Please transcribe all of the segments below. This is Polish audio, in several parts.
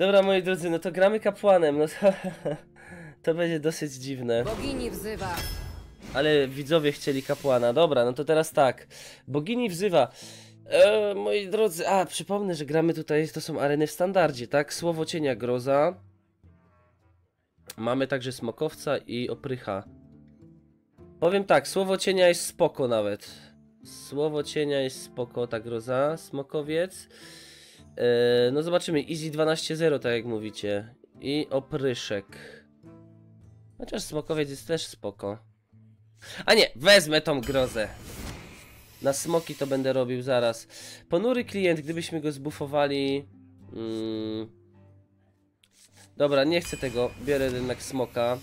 Dobra, moi drodzy, no to gramy kapłanem, no to... To będzie dosyć dziwne. Bogini wzywa. Ale widzowie chcieli kapłana. Dobra, no to teraz tak. Bogini wzywa. Moi drodzy, przypomnę, że gramy tutaj, to są areny w standardzie, tak? Słowo cienia groza. Mamy także smokowca i oprycha. Powiem tak, słowo cienia jest spoko nawet. Słowo cienia jest spoko, ta groza. Smokowiec. No zobaczymy, easy 12-0, tak jak mówicie. I opryszek. Chociaż smokowiec jest też spoko. A nie, wezmę tą grozę. Na smoki to będę robił zaraz. Ponury klient, gdybyśmy go zbufowali. Dobra, nie chcę tego. Biorę jednak smoka.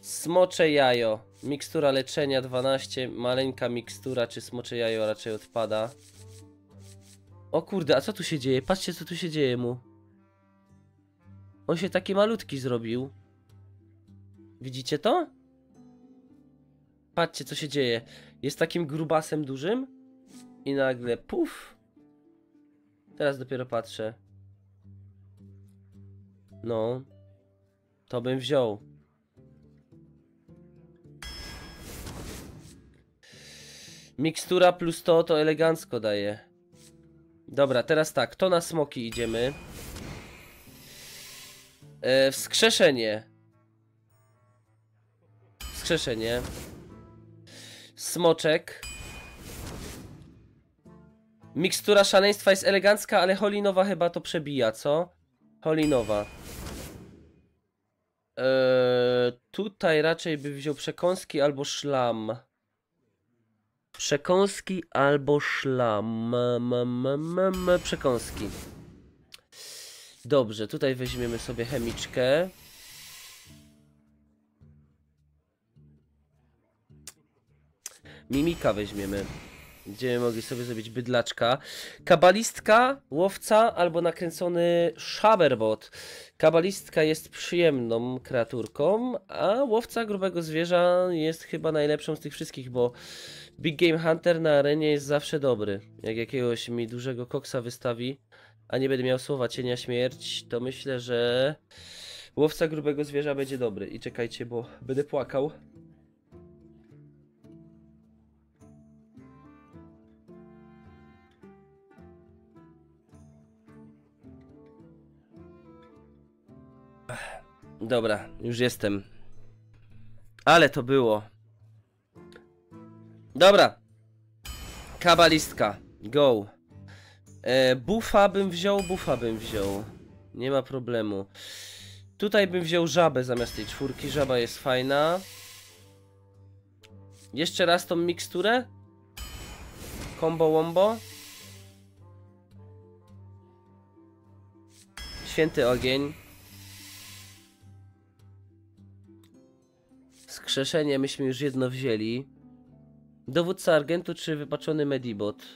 Smocze jajo. Mikstura leczenia 12. Maleńka mikstura, czy smocze jajo raczej odpada. O kurde, a co tu się dzieje? Patrzcie, co tu się dzieje mu. On się taki malutki zrobił. Widzicie to? Patrzcie, co się dzieje. Jest takim grubasem dużym. I nagle puf. Teraz dopiero patrzę. No. To bym wziął. Mikstura plus to elegancko daje. Dobra, teraz tak. To na smoki idziemy. Wskrzeszenie. Wskrzeszenie. Smoczek. Mikstura szaleństwa jest elegancka, ale holinowa chyba to przebija, co? Holinowa. Tutaj raczej by wziął przekąski albo szlam. Przekąski albo szlam. Przekąski. Dobrze, tutaj weźmiemy sobie chemiczkę. Mimika weźmiemy. Będziemy mogli sobie zrobić bydlaczka. Kabalistka, łowca albo nakręcony szaberbot. Kabalistka jest przyjemną kreaturką, a łowca grubego zwierza jest chyba najlepszą z tych wszystkich, bo Big Game Hunter na arenie jest zawsze dobry. Jak jakiegoś mi dużego koksa wystawi, a nie będę miał słowa cienia śmierć, to myślę, że łowca grubego zwierza będzie dobry. I czekajcie, bo będę płakał. Dobra, już jestem. Ale to było. Dobra. Kabalistka. Go. Bufa bym wziął. Nie ma problemu. Tutaj bym wziął żabę zamiast tej czwórki. Żaba jest fajna. Jeszcze raz tą miksturę. Combo wombo. Święty ogień. Skrzeszenie myśmy już jedno wzięli. Dowódca Argentu czy wypaczony Medibot?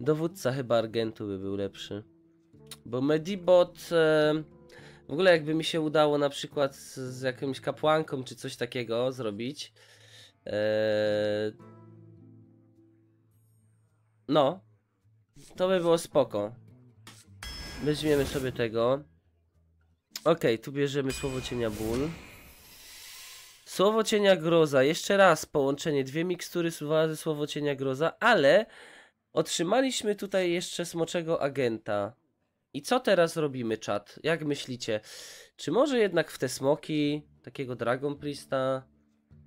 Dowódca chyba Argentu by był lepszy. Bo Medibot... w ogóle jakby mi się udało na przykład z jakąś kapłanką czy coś takiego zrobić... No, to by było spoko. Weźmiemy sobie tego. Okej, tu bierzemy słowo cienia ból. Słowo cienia groza. Jeszcze raz połączenie. Dwie mikstury ze słowo cienia groza, ale otrzymaliśmy tutaj jeszcze smoczego agenta. I co teraz robimy, czat? Jak myślicie? Czy może jednak w te smoki takiego Dragon Priesta?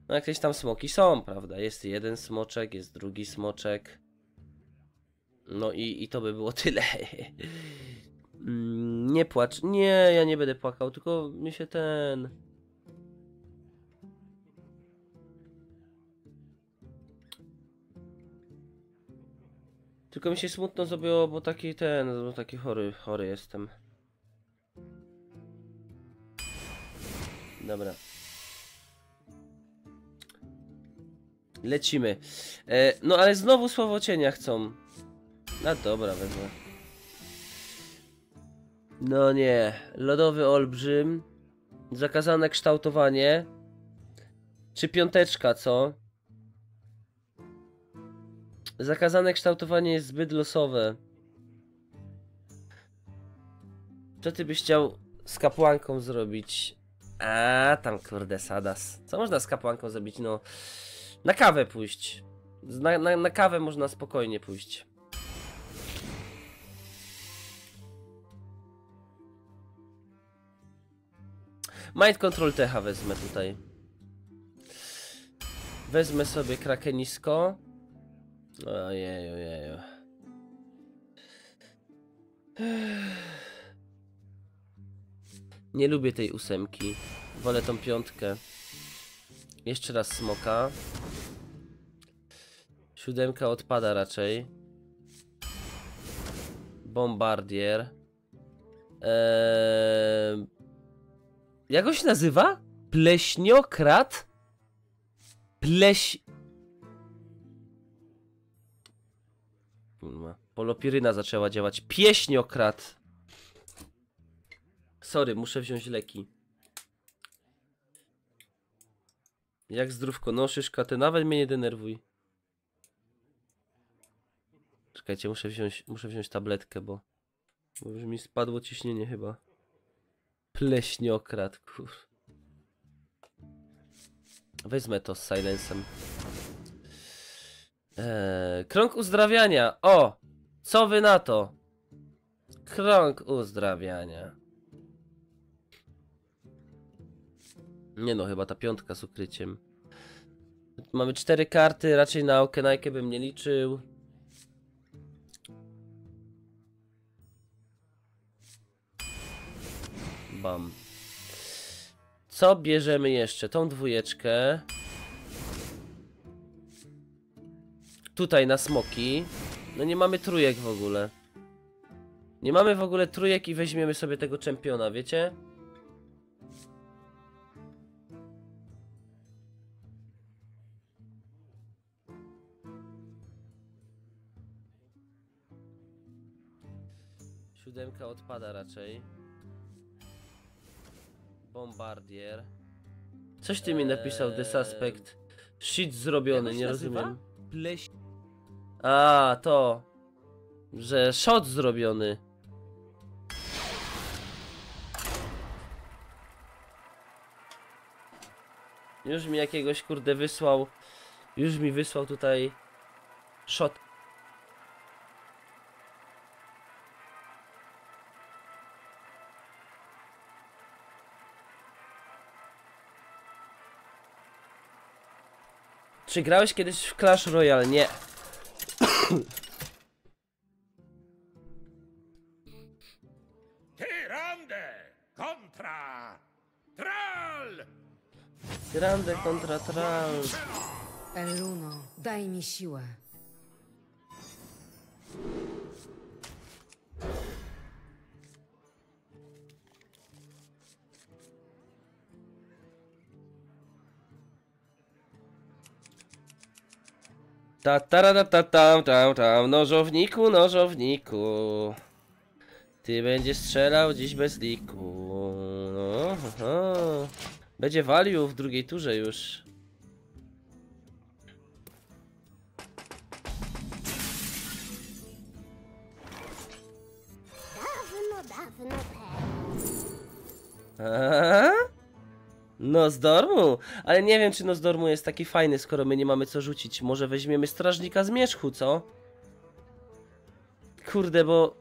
No jakieś tam smoki są, prawda? Jest jeden smoczek, jest drugi smoczek. No i to by było tyle. Nie płacz. Nie, ja nie będę płakał, tylko mi się ten... Tylko mi się smutno zrobiło, bo taki ten... Bo taki chory jestem. Dobra. Lecimy. No ale znowu słowo cienia chcą. No dobra, wezmę. No nie, lodowy olbrzym, zakazane kształtowanie, czy piąteczka, co? Zakazane kształtowanie jest zbyt losowe. Co ty byś chciał z kapłanką zrobić? A tam kurde sadas. Co można z kapłanką zrobić? No, na kawę pójść. Na kawę można spokojnie pójść. Mind Control TH wezmę tutaj. Wezmę sobie krakenisko. Ojej, ojej. Nie lubię tej ósemki. Wolę tą piątkę. Jeszcze raz smoka. Siódemka odpada raczej. Bombardier. Jak on się nazywa? Pleśniokrat? Polopiryna zaczęła działać. Pieśniokrat. Sorry, muszę wziąć leki. Jak zdrówko nosisz, katy, nawet mnie nie denerwuj. Czekajcie, muszę wziąć tabletkę, bo już mi spadło ciśnienie chyba. Pleśniokrat, kur... Wezmę to z silencem. Krąg uzdrawiania. O! Co wy na to? Krąg uzdrawiania. Nie no, chyba ta piątka z ukryciem. Mamy 4 karty, raczej na okenajkę bym nie liczył. Bam. Co bierzemy jeszcze? Tą dwójeczkę. Tutaj na smoki. No nie mamy trójek w ogóle. Nie mamy w ogóle trójek i weźmiemy sobie tego czempiona, wiecie? Siódemka odpada raczej. Bombardier. Coś ty mi napisał, The Suspect. Shit zrobiony, nie rozumiem. A, to. Że shot zrobiony. Już mi jakiegoś kurde wysłał. Już mi wysłał tutaj shot. Czy grałeś kiedyś w Clash Royale? Nie. Grande kontra Tral. Eluno, daj mi siłę. Ta ta ta tam tam tam, nożowniku, nożowniku. Ty będziesz strzelał dziś bez liku. No, aha. Będzie walił w drugiej turze już. Aha. No z dormu, ale nie wiem, czy no z dormu jest taki fajny, skoro my nie mamy co rzucić. Może weźmiemy strażnika z Zmierzchu, co? Kurde, bo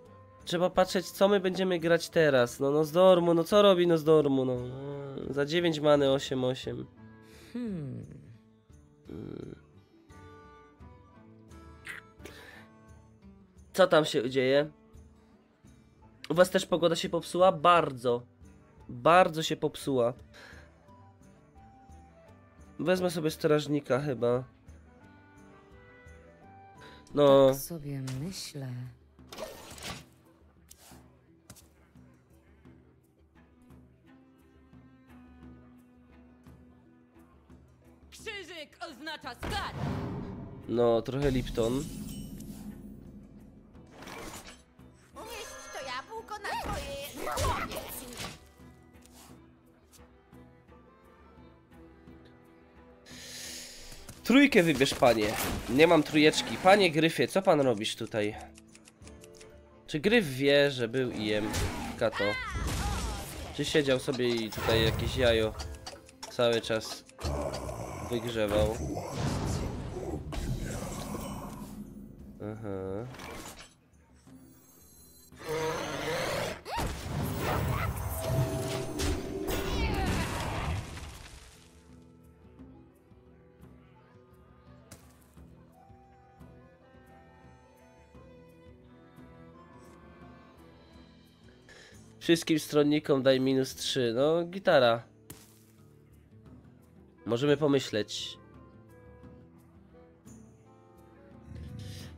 trzeba patrzeć, co my będziemy grać teraz. No z dormu, no co robi no z dormu, no. Za 9 many 8-8. Co tam się dzieje? U was też pogoda się popsuła? Bardzo. Bardzo się popsuła. Wezmę sobie strażnika chyba. No. Tak sobie myślę. Krzyżyk oznacza skarb. No, trochę Lipton. Umieść to jabłko na twoje. Trójkę wybierz, panie. Nie mam trójeczki. Panie Gryfie, co pan robisz tutaj? Czy Gryf wie, że był IEM Kato? Czy siedział sobie i tutaj jakieś jajo cały czas wygrzewał? Aha. Wszystkim stronnikom daj -3. No, gitara. Możemy pomyśleć.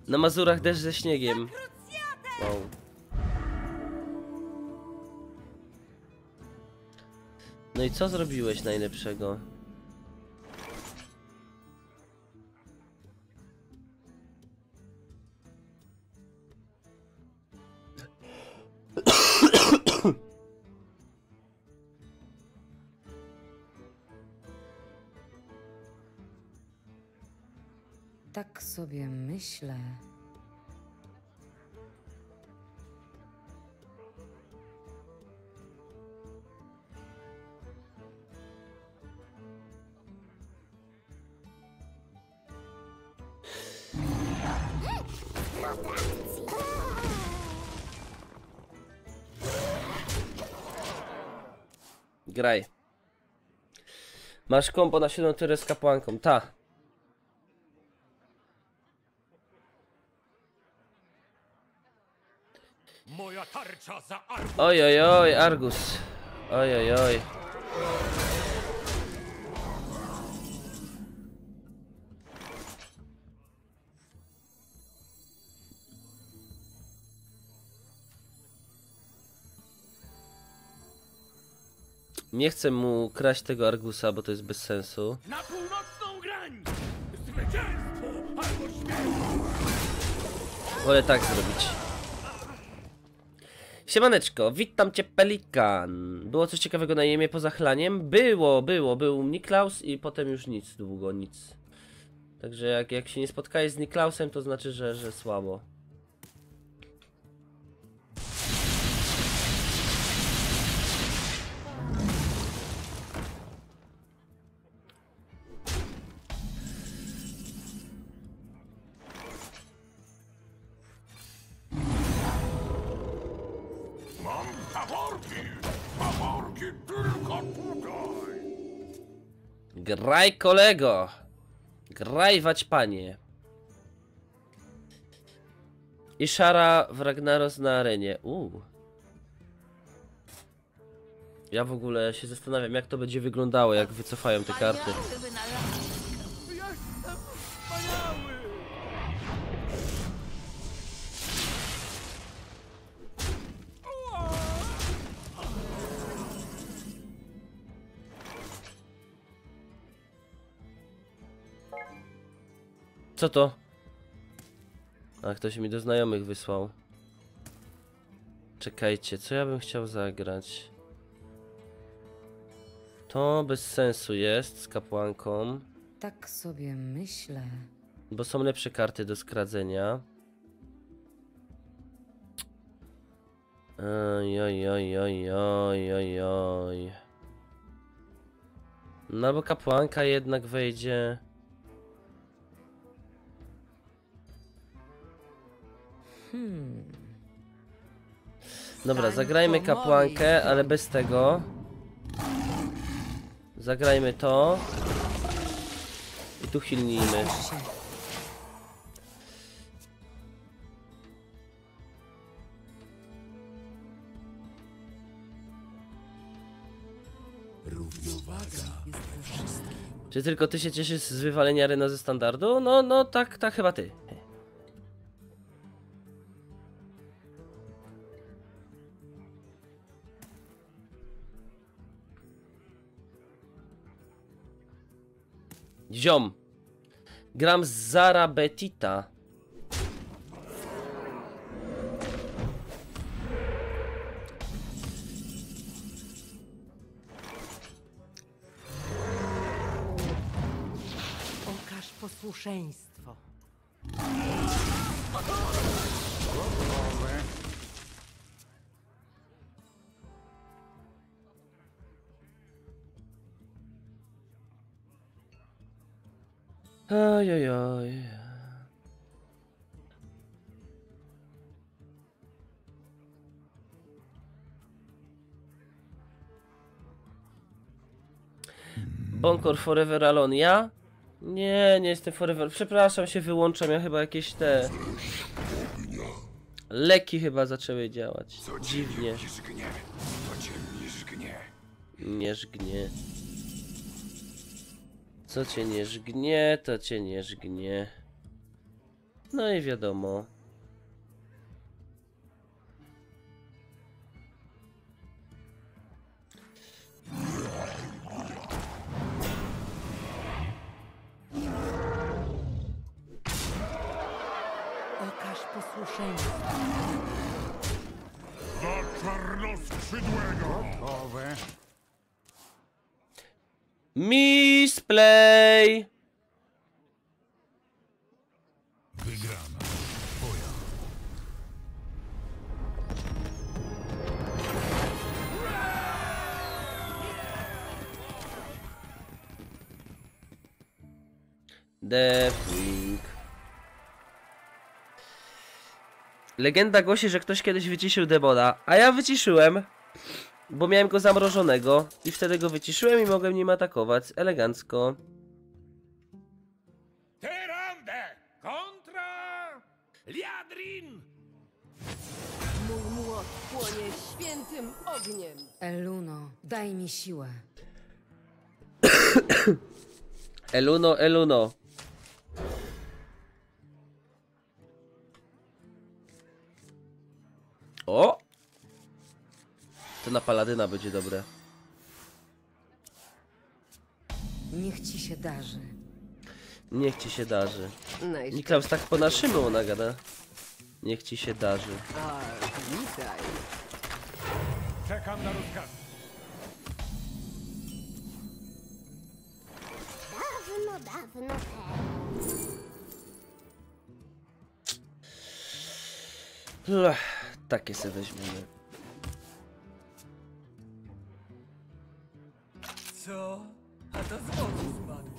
Na Mazurach deszcz ze śniegiem. Wow. No i co zrobiłeś najlepszego? Tak sobie myślę. Graj. Masz kombo na 7 tyrę z kapłanką. Ta. Oj, oj, oj, Argus. Oj, oj, oj. Nie chcę mu kraść tego Argusa, bo to jest bez sensu. Na północną grań! Zwycięstwo albo śmierć! Wolę tak zrobić. Siemaneczko, witam cię, Pelikan. Było coś ciekawego na IEM-ie poza chlaniem? Był Niklaus i potem już nic, długo nic. Także jak się nie spotkałeś z Niklausem, to znaczy, że słabo. Graj, kolego! Grajwać, panie! I szara w Ragnaros na arenie. Ja w ogóle się zastanawiam, jak to będzie wyglądało, jak wycofają te karty. Co to? A ktoś mi do znajomych wysłał. Czekajcie, co ja bym chciał zagrać? To bez sensu jest z kapłanką. Tak sobie myślę. Bo są lepsze karty do skradzenia. Oj. No bo kapłanka jednak wejdzie. Dobra, zagrajmy kapłankę, ale bez tego. Zagrajmy to. I tu chilnijmy. Czy tylko ty się cieszysz z wywalenia Rena ze standardu? No, tak chyba ty. Ziom. Gram z Zara Betita. Pokaż po posłuszeństwo. Ojojoj. Bonkor Forever Alone, ja? Nie jestem Forever, przepraszam, się wyłączam, ja chyba jakieś te... Leki chyba zaczęły działać, dziwnie. Nie żgnie. Co cię nie żgnie, to cię nie żgnie. No i wiadomo. Okaż posłuszeństwo. Do czarnoskrzydłego! Gotowe. Misplay! Wygrana. Twoja. Deathwing. Legenda głosi, że ktoś kiedyś wyciszył demona, a ja wyciszyłem. Bo miałem go zamrożonego i wtedy go wyciszyłem i mogłem nim atakować elegancko. Teronde kontra Liadrin! Mój młot płonie świętym ogniem. Eluno, daj mi siłę. Eluno, Eluno. O! To na paladyna będzie dobre. Niech ci się darzy. Niech ci się darzy. Niklaus tak po naszemu ona gada. Niech ci się darzy. Czekam na rozkaz. Dawno, dawno. Takie sobie weźmiemy. Co? A to z oczu spadł.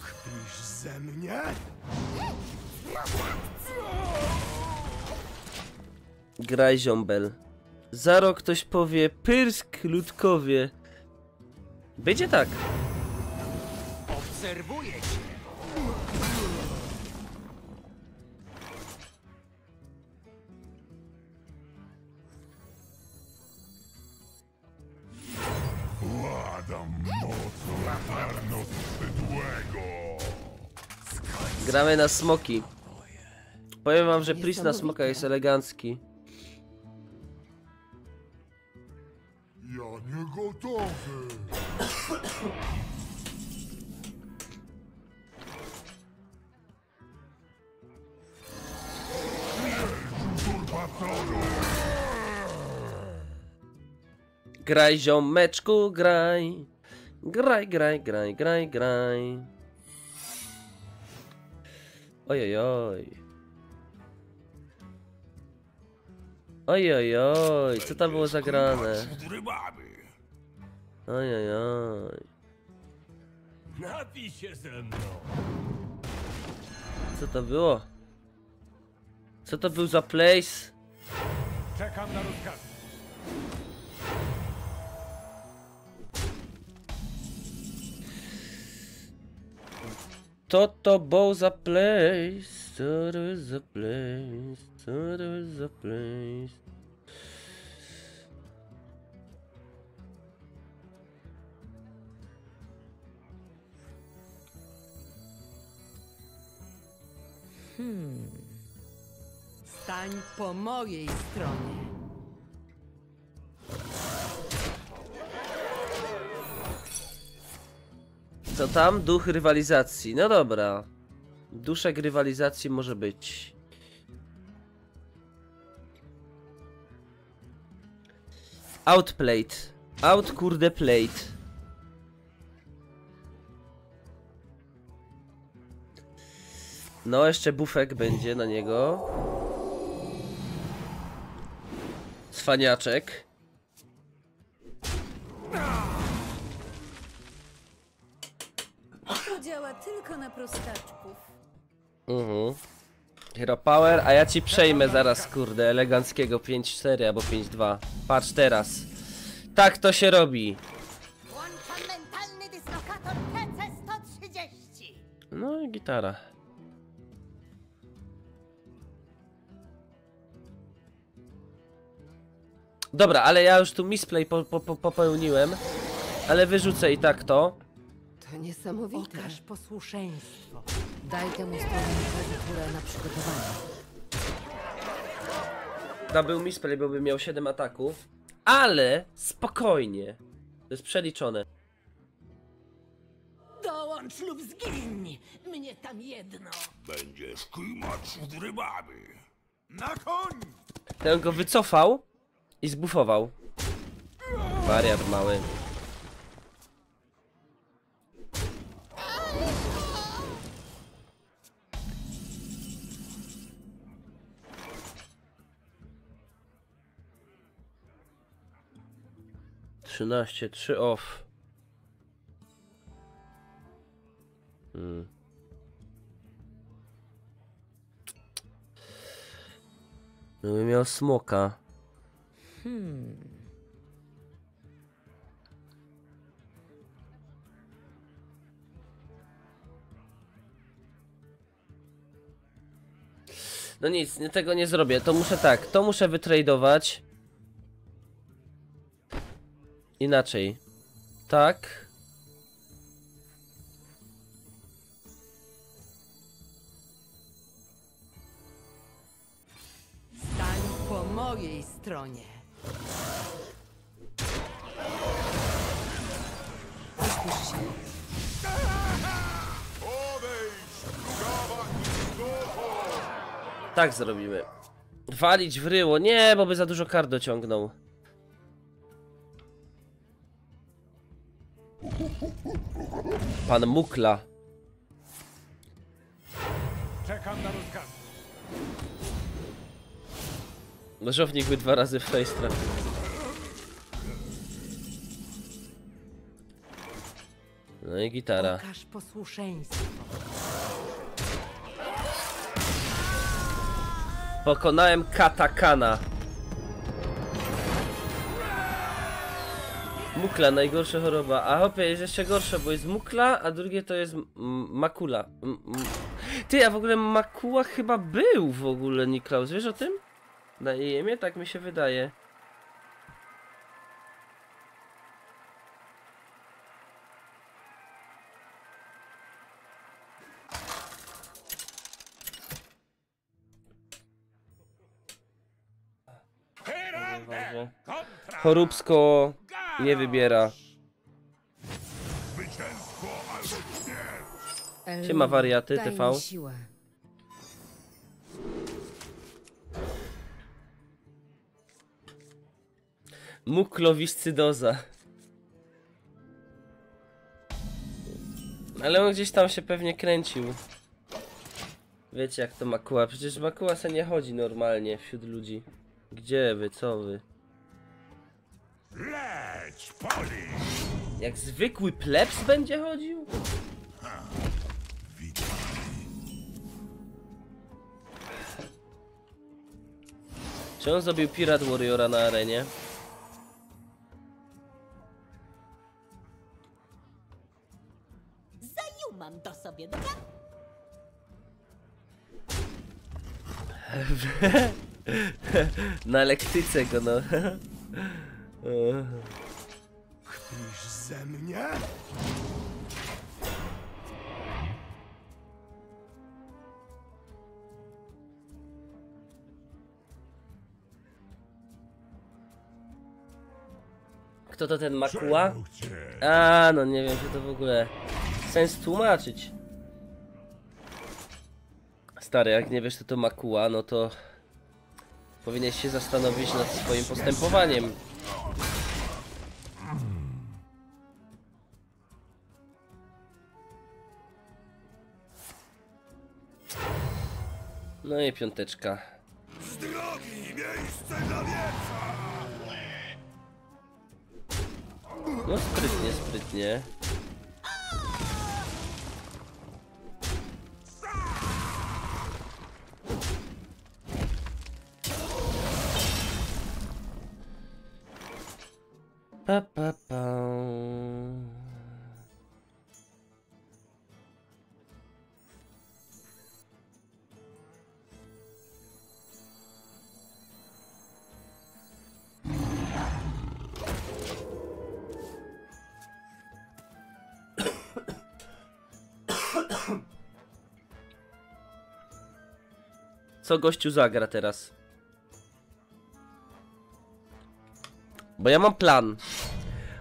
Chpisz ze mnie? Graj, ziombel. Za rok ktoś powie pyrsk, ludkowie. Będzie tak. Obserwuję cię. Gramy na smoki. Powiem wam, że Priest na smoka jest elegancki. Ja nie gotowy. Graj, ziomeczku, graj. Graj, graj, graj, graj, graj. Ojojoj. Ojojoj, co tam było zagrane? Ojojoj. Napij się ze mną. Co to było? Co to był za place? Czekam na rozkaz. To był za place, to był za place, to był za place. Stań po mojej stronie. Co tam? Duch rywalizacji. No dobra. Duszek rywalizacji może być. Outplayed. Out kurde plate. No jeszcze bufek będzie na niego. Cwaniaczek. To działa tylko na prostaczków. Hero Power, a ja ci przejmę zaraz, kurde, eleganckiego 5-4 albo 5-2. Patrz teraz. Tak to się robi. No i gitara. Dobra, ale ja już tu misplay popełniłem. Ale wyrzucę i tak to. To niesamowite. Okaż posłuszeństwo. Daj temu stronie górę na przygotowanie. Da był misplay, bo bym miał 7 ataków. Ale spokojnie. To jest przeliczone. Dołącz lub zgiń. Mnie tam jedno. Będziesz kimać z rybami. Na koń! Ten go wycofał i zbufował. Wariat mały. Trzynaście, 3 off. No bym miał smoka. No nic, tego nie zrobię. To muszę tak, to muszę wytradować. Inaczej. Tak. Stań po mojej stronie. Uspójrz się. Tak zrobimy. Walić w ryło. Nie, bo by za dużo kart dociągnął. Pan Mukla. Czekam na rozkaz. Nożownik by 2 razy w tej stronie. No i gitara. Pokaż posłuszeństwo. Pokonałem katakana. Mukla, najgorsza choroba. A hopie, jest jeszcze gorsza, bo jest mukla, a drugie to jest makula. Ty, a w ogóle makuła chyba był w ogóle, Niklaus, wiesz o tym? Na IEM-ie? Tak mi się wydaje. Choróbsko... nie wybiera. Siema wariaty TV. Muklowiscydoza. Ale on gdzieś tam się pewnie kręcił. Wiecie jak to makuła. Przecież makuła se nie chodzi normalnie wśród ludzi. Gdzie wy, co wy? Leć, poli! Jak zwykły plebs będzie chodził? Witaj. Czy on zrobił Pirat Warriora na arenie? Zajumam to sobie, dobra? Na lektyce go, no. Kpisz ze mnie? Kto to ten Makua? A, no nie wiem, czy to w ogóle sens tłumaczyć. Stary, jak nie wiesz, co to Makua, no to powinieneś się zastanowić nad swoim postępowaniem. No i piąteczka. Z drogi miejsce dla wieca! No sprytnie, sprytnie. Pa, pa, pa. Co gościu zagra teraz? Bo ja mam plan.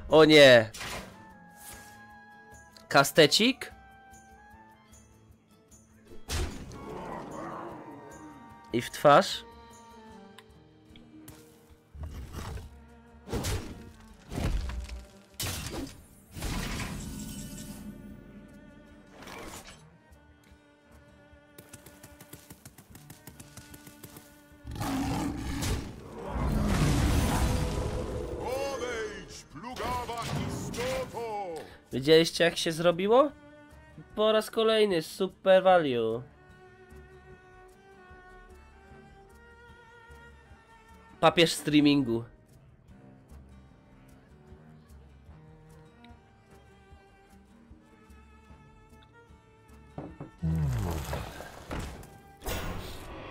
O nie. Kastecik? I w twarz? Widzieliście jak się zrobiło? Po raz kolejny super value. Papież streamingu.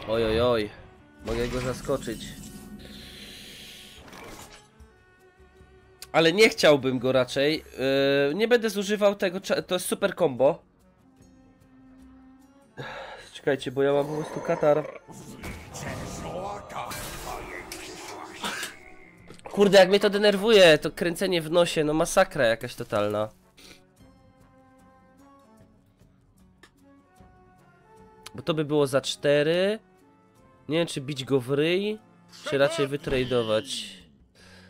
Oj, oj, oj. Mogę go zaskoczyć. Ale nie chciałbym go raczej, nie będę zużywał tego, to jest super combo. Czekajcie, bo ja mam po prostu katar. Kurde, jak mnie to denerwuje, to kręcenie w nosie, no masakra jakaś totalna. Bo to by było za 4. Nie wiem czy bić go w ryj, czy raczej wytradować.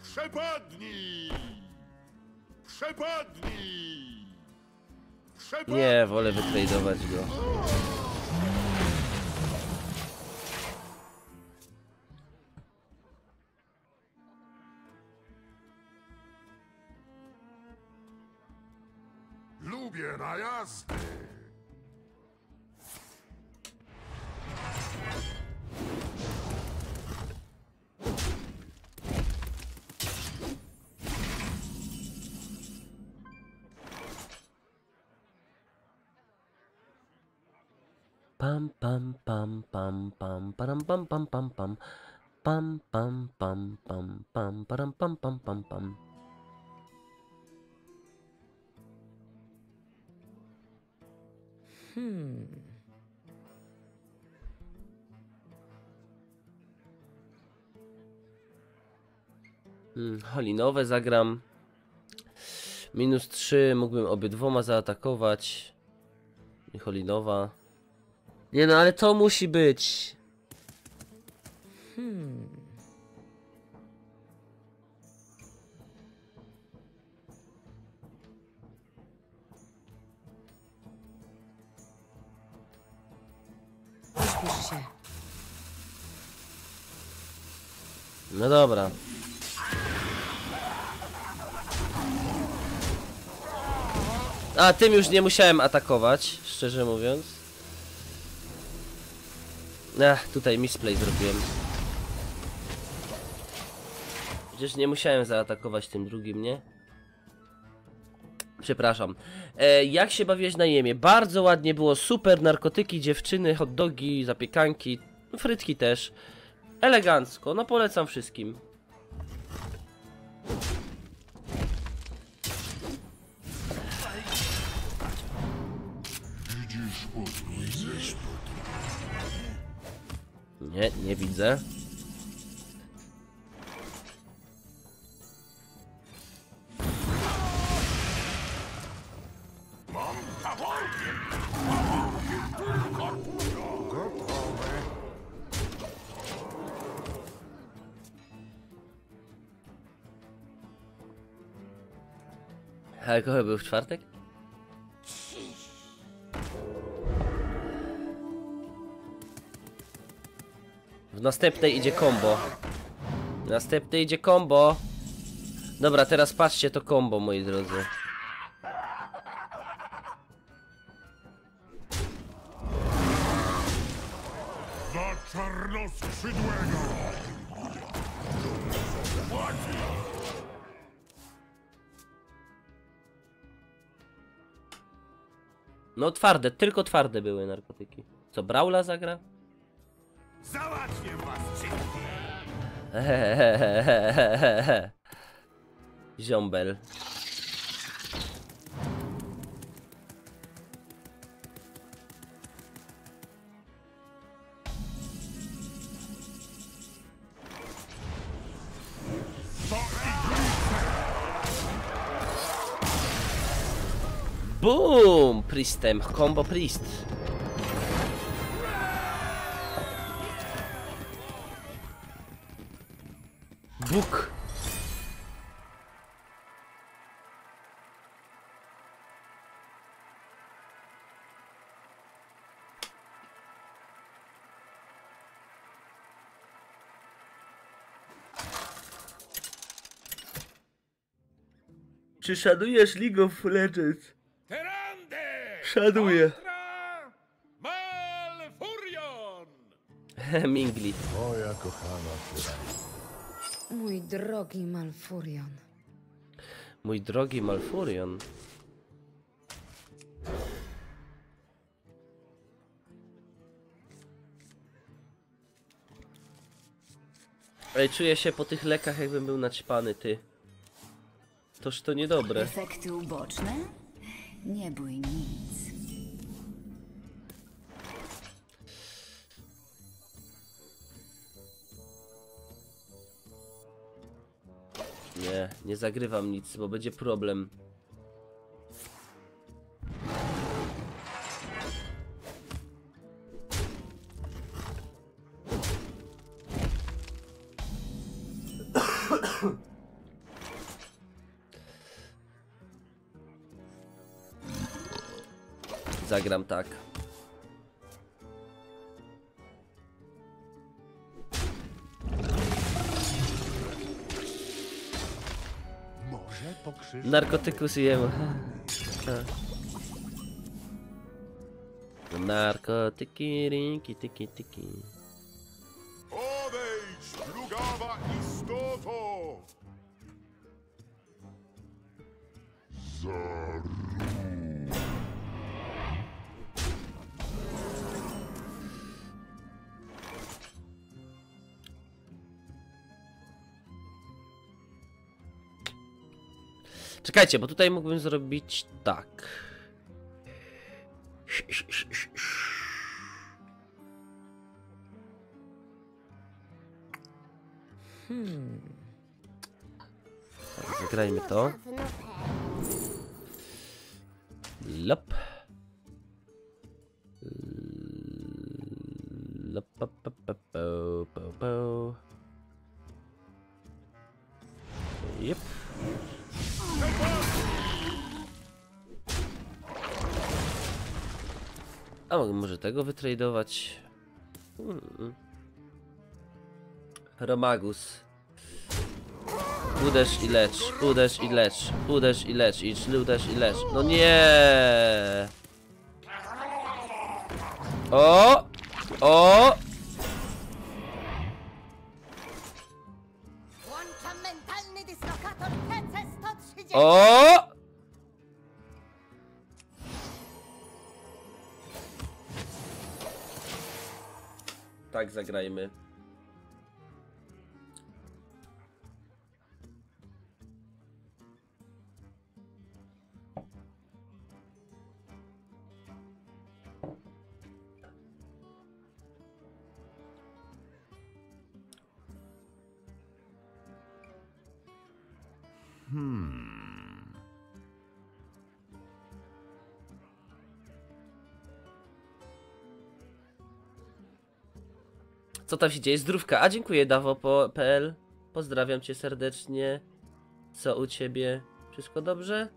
Przepadnij! Przepadnij! Przepadnij! Nie, wolę wytradować go. Lubię najazdy! Pam pam pam pam pam pam pam pam pam pam pam pam pam pam pam pam pam pam pam pam. Halinowe zagram. -3, mógłbym obydwoma zaatakować. I halinowa. Nie no, ale to musi być. No dobra. A tym już nie musiałem atakować, szczerze mówiąc. Ach, tutaj misplay zrobiłem. Przecież nie musiałem zaatakować tym drugim, nie? Przepraszam. Jak się bawiłeś na IEM-ie? Bardzo ładnie było, super, narkotyki, dziewczyny, hot dogi, zapiekanki, frytki też. Elegancko, no polecam wszystkim. Nie, nie widzę. Alkohol był w czwartek? W następnej idzie combo. W następnej idzie combo. Dobra, teraz patrzcie to combo, moi drodzy. No twarde, tylko twarde były narkotyki. Co, Braula zagra? Załatwię was. Ziombel. Boom! Priestem, combo priest. Bóg. Czy szanujesz League of Legends? Szanuję. Mingli. Moja kochana Furion. Mój drogi Malfurion. Mój drogi Malfurion. Ej, czuję się po tych lekach, jakbym był naćpany, ty. Toż to niedobre. Efekty uboczne? Nie bój nic. Nie, nie zagrywam nic, bo będzie problem. Zagram tak. Narkotykus jem. Narkotyki, rinki, tyki, tyki. Odejdź, plugawa istoto! Czekajcie, bo tutaj mógłbym zrobić tak. Tak, zagrajmy to. Lop. Lop, pop, pop, pop, pop, pop. Yep. A mogę może tego wytradować? Romagus. Uderz i lecz, uderz i lecz, uderz i lecz, idź, uderz i lecz. No nie! O! O! O! Tak zagrajmy. Co tam się dzieje? Zdrówka. A dziękuję, Dawo.pl. Pozdrawiam cię serdecznie. Co u ciebie? Wszystko dobrze?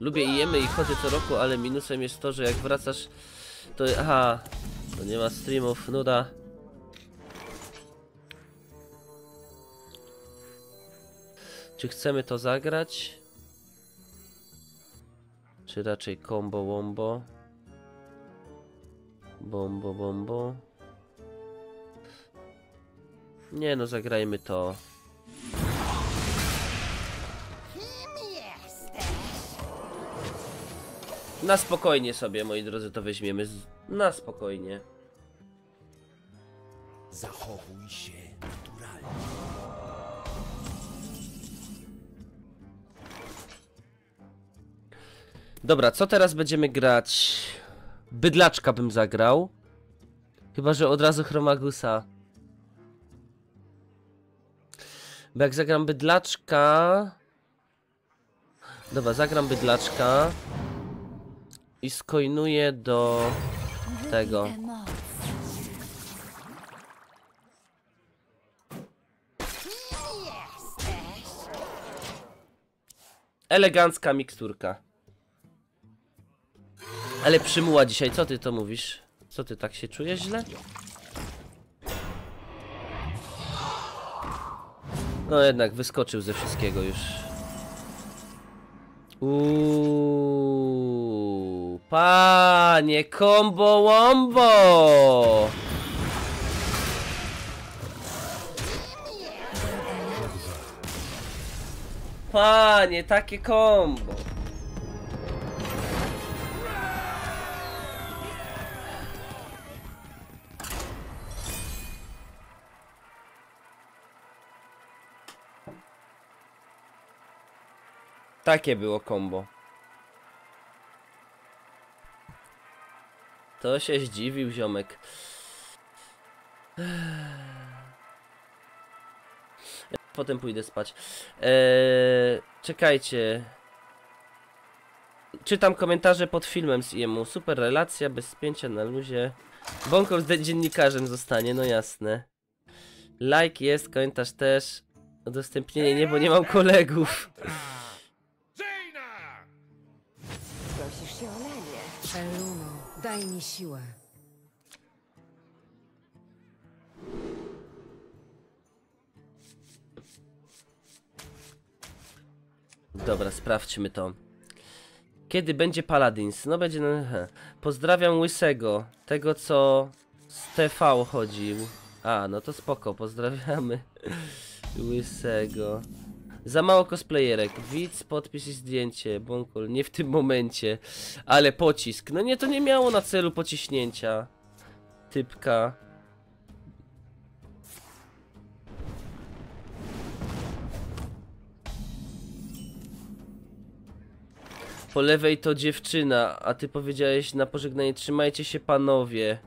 Lubię IEM-y i chodzę co roku, ale minusem jest to, że jak wracasz, to... Aha, to nie ma streamów, nuda. Czy chcemy to zagrać? Czy raczej combo wombo? Bombo bombo. Nie no, zagrajmy to. Na spokojnie sobie, moi drodzy, to weźmiemy. Na spokojnie. Zachowuj się naturalnie. Dobra, co teraz będziemy grać? Bydlaczka bym zagrał. Chyba że od razu Chromagusa. Bo jak zagram bydlaczka... Dobra, zagram bydlaczka. I skojnuję do... tego. Elegancka miksturka. Ale przymuła dzisiaj, co ty to mówisz? Co ty, tak się czujesz źle? No jednak wyskoczył ze wszystkiego już. Panie combo wombo! Panie, takie combo! Takie było combo. To się zdziwił ziomek. Potem pójdę spać. Czekajcie. Czytam komentarze pod filmem z IEM-u. Super relacja, bez spięcia na luzie. Bąkol z dziennikarzem zostanie, no jasne. Like jest, komentarz też. Udostępnienie nie, bo nie mam kolegów. Daj mi siłę. Dobra, sprawdźmy to. Kiedy będzie Paladins? No będzie... Pozdrawiam Łysego. Tego, co z TV chodził. A, no to spoko, pozdrawiamy. Łysego. Za mało cosplayerek, widz, podpis i zdjęcie, bąkol, nie w tym momencie, ale pocisk, no nie, to nie miało na celu pociśnięcia, typka. Po lewej to dziewczyna, a ty powiedziałeś na pożegnanie, trzymajcie się panowie.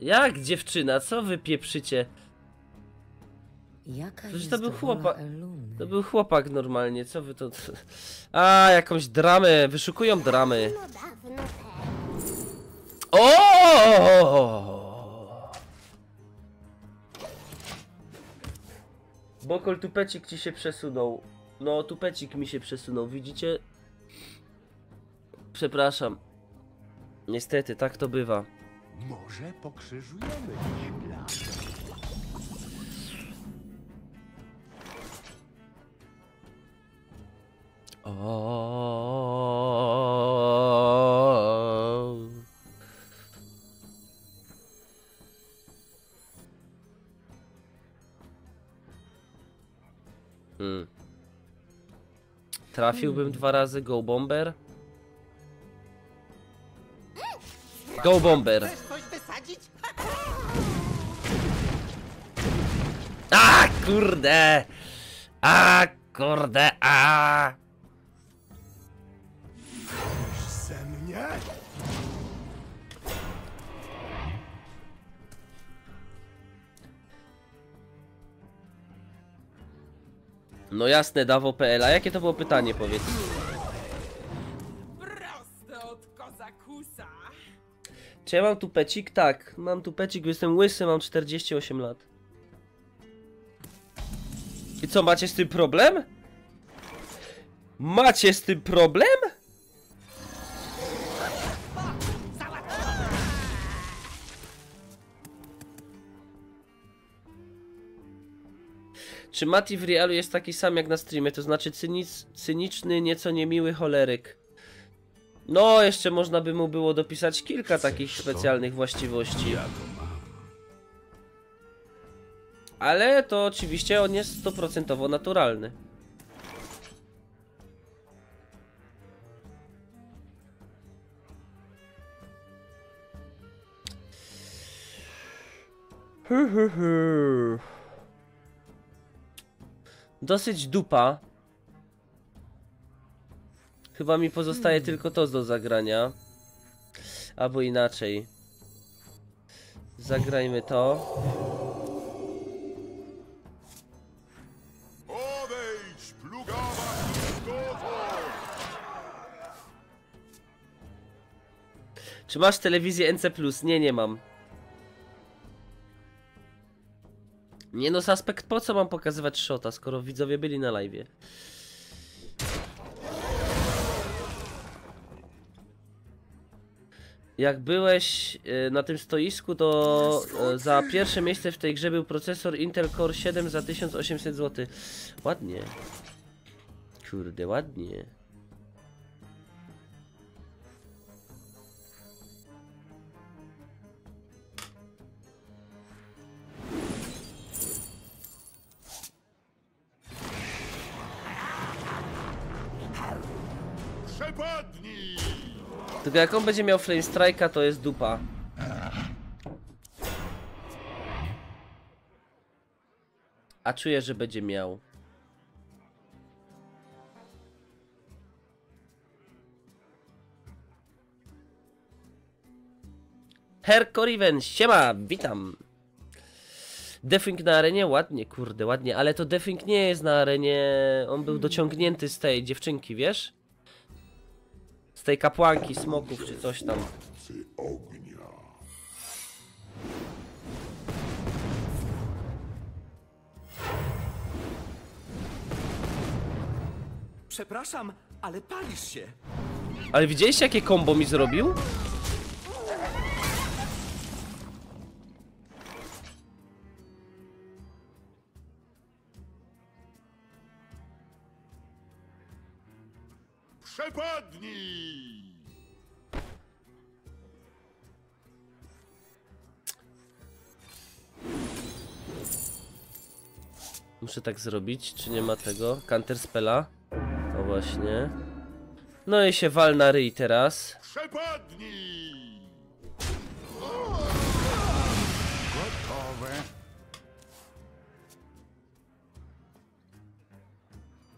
Jak dziewczyna? Co wy pieprzycie? Przecież to był chłopak. To był chłopak normalnie, co wy to... A, jakąś dramę, wyszukują dramy. O! Bokol, tupecik ci się przesunął. No, tupecik mi się przesunął, widzicie? Przepraszam. Niestety, tak to bywa. Może pokrzyżujemy ich plan. Trafiłbym 2 razy Go Bomber. Go Bomber! A kurde! A kurde! A! Ze mnie? No jasne, Dawo.pl. A jakie to było pytanie, powiedz? Prosto od kozakusa. Czy ja mam tupecik? Tak, mam tupecik, jestem łysy, mam 48 lat. I co, macie z tym problem? Macie z tym problem? Czy Mati w realu jest taki sam jak na streamie? To znaczy cyniczny, nieco niemiły choleryk. No, jeszcze można by mu było dopisać kilka takich specjalnych właściwości. Ale to oczywiście on jest 100% naturalny. Dosyć dupa. Chyba mi pozostaje tylko to do zagrania. Albo inaczej. Zagrajmy to. Czy masz telewizję NC+? Nie, nie mam. Nie no, Suspekt, po co mam pokazywać shota, skoro widzowie byli na live'ie? Jak byłeś na tym stoisku, to za pierwsze miejsce w tej grze był procesor Intel Core 7 za 1800 zł. Ładnie. Kurde, ładnie. Tylko jak on będzie miał flame strike'a, to jest dupa. A czuję, że będzie miał. Herkoriven, siema, witam. Defing na arenie? Ładnie, kurde, ładnie. Ale to Defing nie jest na arenie. On był dociągnięty z tej dziewczynki, wiesz? Z tej kapłanki, smoków czy coś tam. Przepraszam, ale palisz się. Ale widzieliście, jakie kombo mi zrobił? Przepadnij! Muszę tak zrobić, czy nie ma tego? Counter spela. O właśnie. No i się wal na ryj teraz. Przepadnij! Gotowe.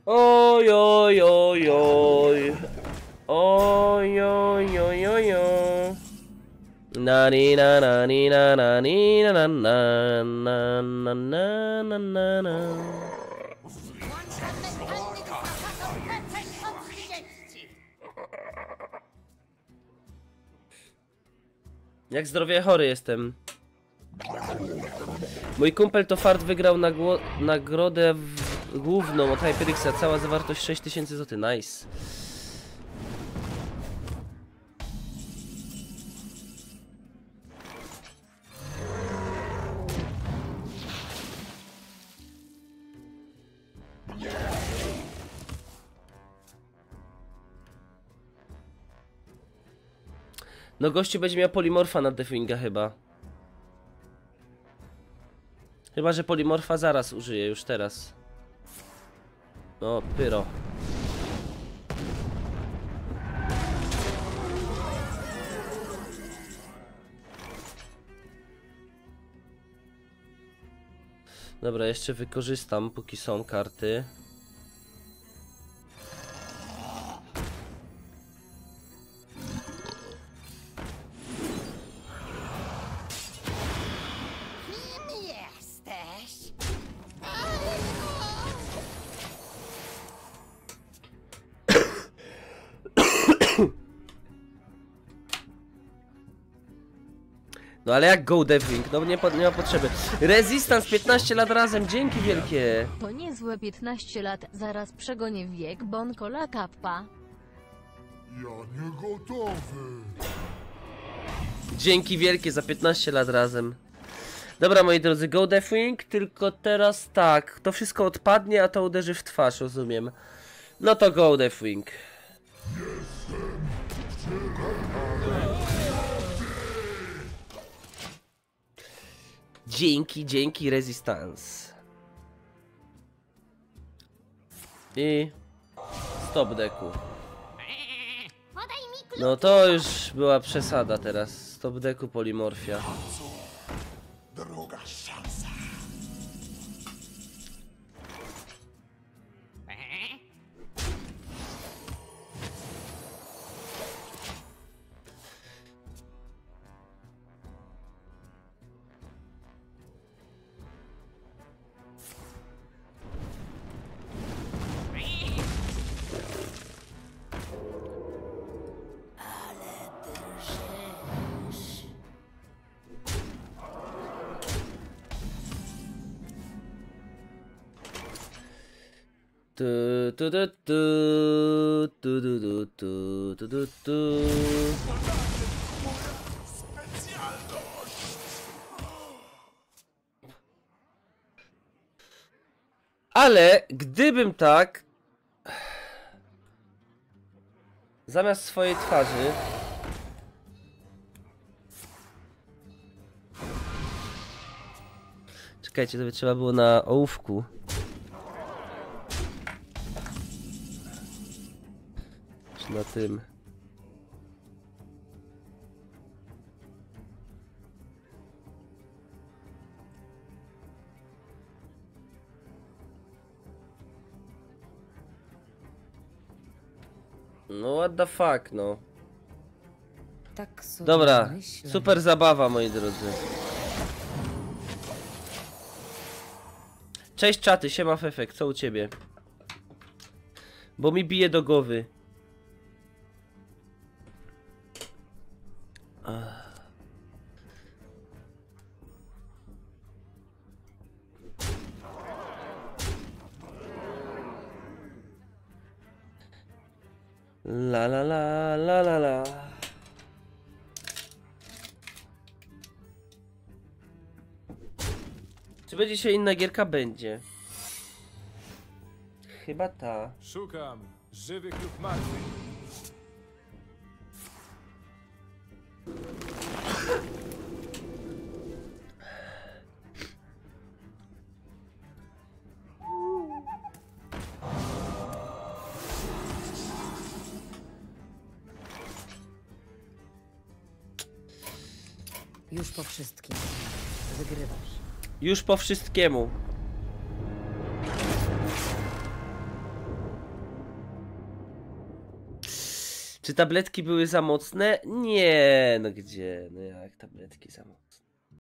Oj, oj, oj, oj. Oj, oj, oj, oj, oj. Na ni na na ni na na ni na na na na na na na na. Jak zdrowie chory jestem. Mój kumpel to fart wygrał nagrodę główną od Hyperixa, cała zawartość 6000 zł, nice. No gościu będzie miał polimorfa na Definga chyba. Chyba, że polimorfa zaraz użyję, już teraz. No, pyro. Dobra, jeszcze wykorzystam, póki są karty. No ale jak go deving? No nie ma potrzeby. Resistance 15 lat razem, dzięki wielkie. To niezłe 15 lat, zaraz przegonię wiek Bonkola Kappa. Ja nie gotowy. Dzięki wielkie za 15 lat razem. Dobra moi drodzy, go deathwing, tylko teraz tak, to wszystko odpadnie, a to uderzy w twarz, rozumiem. No to go deathwing. Dzięki, dzięki Resistance. I... stop deku. No to już była przesada teraz. Stop deku polimorfia. Druga szansa. Ale gdybym tak zamiast swojej twarzy czekajcie, to by trzeba było na ołówku. Na tym. No what the fuck, no. Tak sobie dobra, myślę. Super zabawa moi drodzy. Cześć czaty, siema Fefek, co u ciebie? Bo mi bije do głowy. La la la la la la. Czy będzie się inna gierka? Będzie. Chyba ta. Szukam żywych lub martwych. Już po wszystkim. Wygrywasz. Już po wszystkiemu. Czy tabletki były za mocne? Nie, no gdzie? No jak tabletki za mocne?